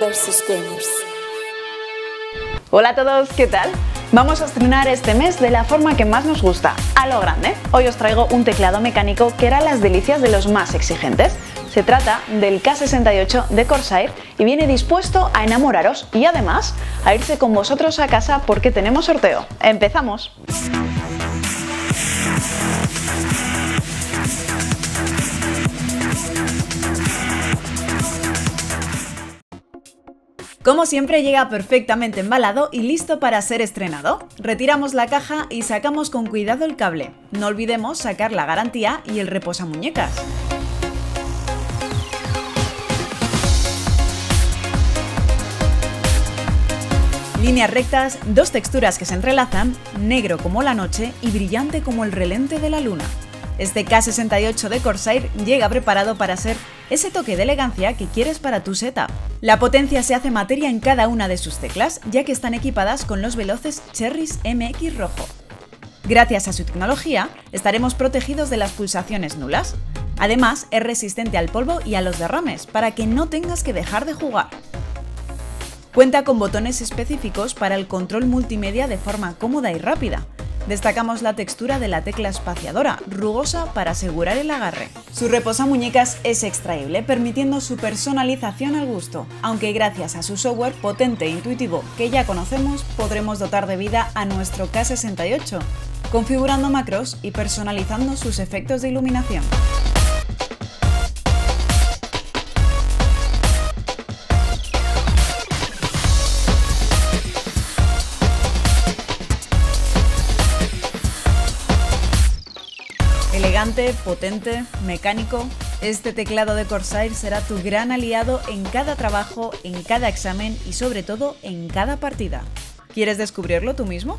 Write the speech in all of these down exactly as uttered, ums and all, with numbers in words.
versus gamers. Hola a todos, ¿qué tal? Vamos a estrenar este mes de la forma que más nos gusta, a lo grande. Hoy os traigo un teclado mecánico que hará las delicias de los más exigentes. Se trata del K sesenta y ocho de Corsair y viene dispuesto a enamoraros y además a irse con vosotros a casa porque tenemos sorteo. ¡Empezamos! Como siempre, llega perfectamente embalado y listo para ser estrenado. Retiramos la caja y sacamos con cuidado el cable. No olvidemos sacar la garantía y el reposamuñecas. Líneas rectas, dos texturas que se entrelazan, negro como la noche y brillante como el relente de la luna. Este K sesenta y ocho de Corsair llega preparado para ser ese toque de elegancia que quieres para tu setup. La potencia se hace materia en cada una de sus teclas, ya que están equipadas con los veloces Cherry M X rojo. Gracias a su tecnología, estaremos protegidos de las pulsaciones nulas. Además, es resistente al polvo y a los derrames, para que no tengas que dejar de jugar. Cuenta con botones específicos para el control multimedia de forma cómoda y rápida. Destacamos la textura de la tecla espaciadora, rugosa para asegurar el agarre. Su reposamuñecas es extraíble, permitiendo su personalización al gusto, aunque gracias a su software potente e intuitivo que ya conocemos, podremos dotar de vida a nuestro K sesenta y ocho, configurando macros y personalizando sus efectos de iluminación. Elegante, potente, mecánico, este teclado de Corsair será tu gran aliado en cada trabajo, en cada examen y sobre todo en cada partida. ¿Quieres descubrirlo tú mismo?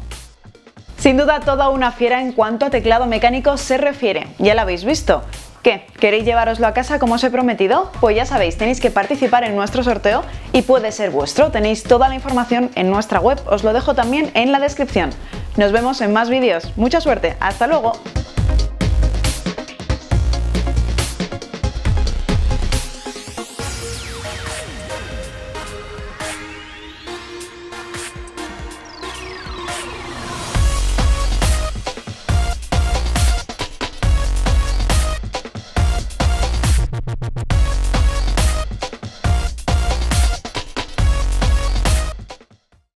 Sin duda toda una fiera en cuanto a teclado mecánico se refiere, ya lo habéis visto. ¿Qué? ¿Queréis llevároslo a casa como os he prometido? Pues ya sabéis, tenéis que participar en nuestro sorteo y puede ser vuestro. Tenéis toda la información en nuestra web, os lo dejo también en la descripción. Nos vemos en más vídeos, mucha suerte, hasta luego.